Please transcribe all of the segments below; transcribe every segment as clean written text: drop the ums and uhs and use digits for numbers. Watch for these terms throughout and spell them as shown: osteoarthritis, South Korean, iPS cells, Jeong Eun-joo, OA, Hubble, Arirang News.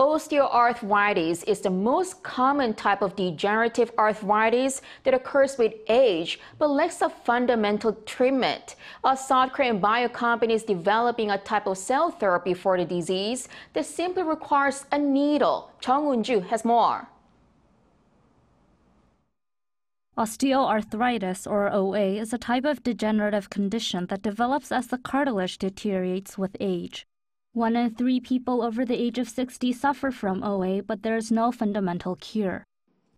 Osteoarthritis is the most common type of degenerative arthritis that occurs with age but lacks a fundamental treatment. A South Korean bio company is developing a type of cell therapy for the disease that simply requires a needle. Jeong Eun-joo has more. Osteoarthritis, or OA, is a type of degenerative condition that develops as the cartilage deteriorates with age. 1 in 3 people over the age of 60 suffer from OA, but there is no fundamental cure.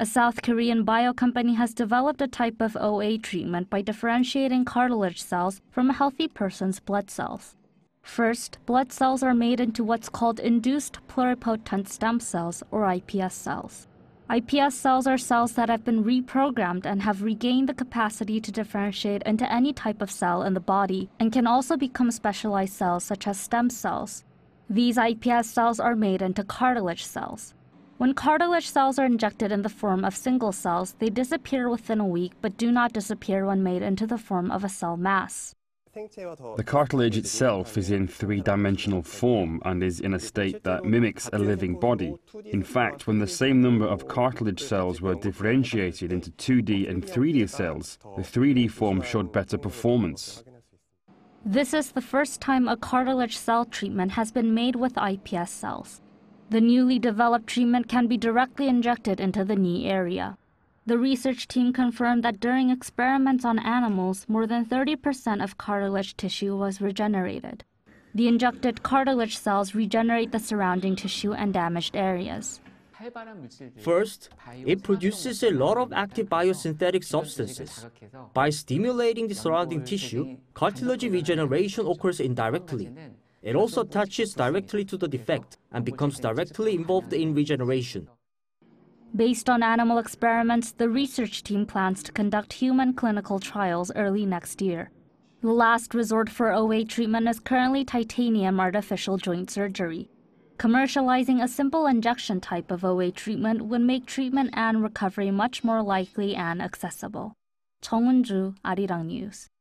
A South Korean bio company has developed a type of OA treatment by differentiating cartilage cells from a healthy person's blood cells. First, blood cells are made into what's called induced pluripotent stem cells, or iPS cells. iPS cells are cells that have been reprogrammed and have regained the capacity to differentiate into any type of cell in the body and can also become specialized cells such as stem cells. These iPS cells are made into cartilage cells. When cartilage cells are injected in the form of single cells, they disappear within a week but do not disappear when made into the form of a cell mass. The cartilage itself is in three-dimensional form and is in a state that mimics a living body. In fact, when the same number of cartilage cells were differentiated into 2D and 3D cells, the 3D form showed better performance. This is the first time a cartilage cell treatment has been made with iPS cells. The newly developed treatment can be directly injected into the knee area. The research team confirmed that during experiments on animals, more than 30% of cartilage tissue was regenerated. The injected cartilage cells regenerate the surrounding tissue and damaged areas. First, it produces a lot of active biosynthetic substances. By stimulating the surrounding tissue, cartilage regeneration occurs indirectly. It also attaches directly to the defect and becomes directly involved in regeneration. Based on animal experiments, the research team plans to conduct human clinical trials early next year. The last resort for OA treatment is currently titanium artificial joint surgery. Commercializing a simple injection type of OA treatment would make treatment and recovery much more likely and accessible. Jeong Eun-joo, Arirang News.